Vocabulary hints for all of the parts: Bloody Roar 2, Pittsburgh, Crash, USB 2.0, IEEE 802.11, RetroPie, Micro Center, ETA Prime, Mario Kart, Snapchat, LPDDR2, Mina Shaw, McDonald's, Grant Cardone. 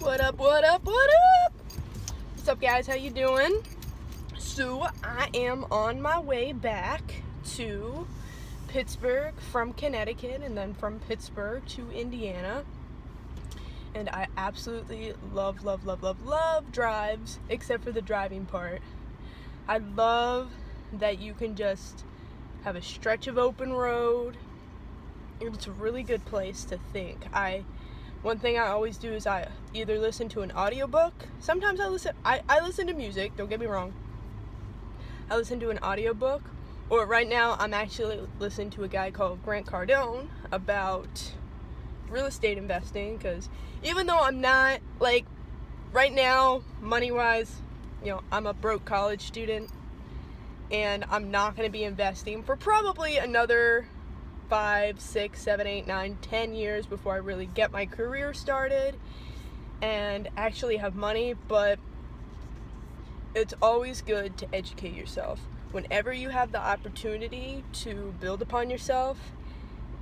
What up, what up, what up? What's up, guys? How you doing? So I am on my way back to Pittsburgh from Connecticut, and then from Pittsburgh to Indiana. And I absolutely love, love, love, love, love drives, except for the driving part. I love that you can just have a stretch of open road. It's a really good place to think. One thing I always do is I either listen to an audiobook. Sometimes I listen to music, don't get me wrong. I listen to an audiobook, or right now I'm actually listening to a guy called Grant Cardone about real estate investing, because even though I'm not, like, right now money-wise, you know, I'm a broke college student and I'm not going to be investing for probably another 5, 6, 7, 8, 9, 10 years before I really get my career started and actually have money. But it's always good to educate yourself whenever you have the opportunity to build upon yourself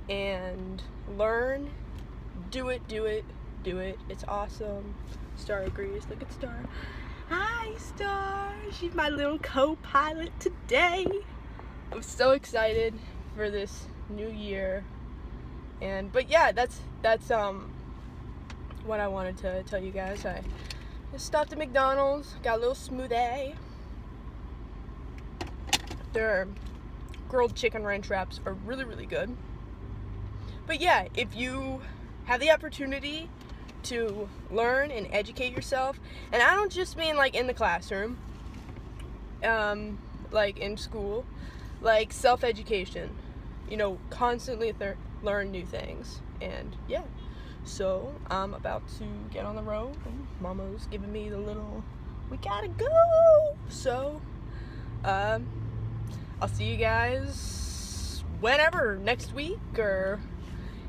and learn. Do it, do it, do it. It's awesome. Star agrees. Look at Star. Hi, Star. She's my little co-pilot today. I'm so excited for this new year. But yeah, that's what I wanted to tell you guys. I just stopped at McDonald's, got a little smoothie. Their grilled chicken ranch wraps are really, really good. But yeah, if you have the opportunity to learn and educate yourself, and I don't just mean like in the classroom, like in school, like self-education, you know, constantly learn new things. And yeah, so I'm about to get on the road. Mama's giving me the little, we gotta go. So I'll see you guys whenever, next week or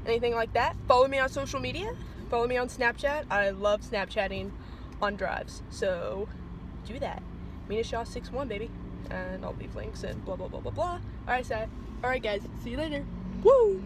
anything like that. Follow me on social media. Follow me on Snapchat. I love Snapchatting on drives, so do that. Mina Shaw 61, baby. And I'll leave links and blah, blah, blah, blah, blah. All right, guys. See you later. Woo!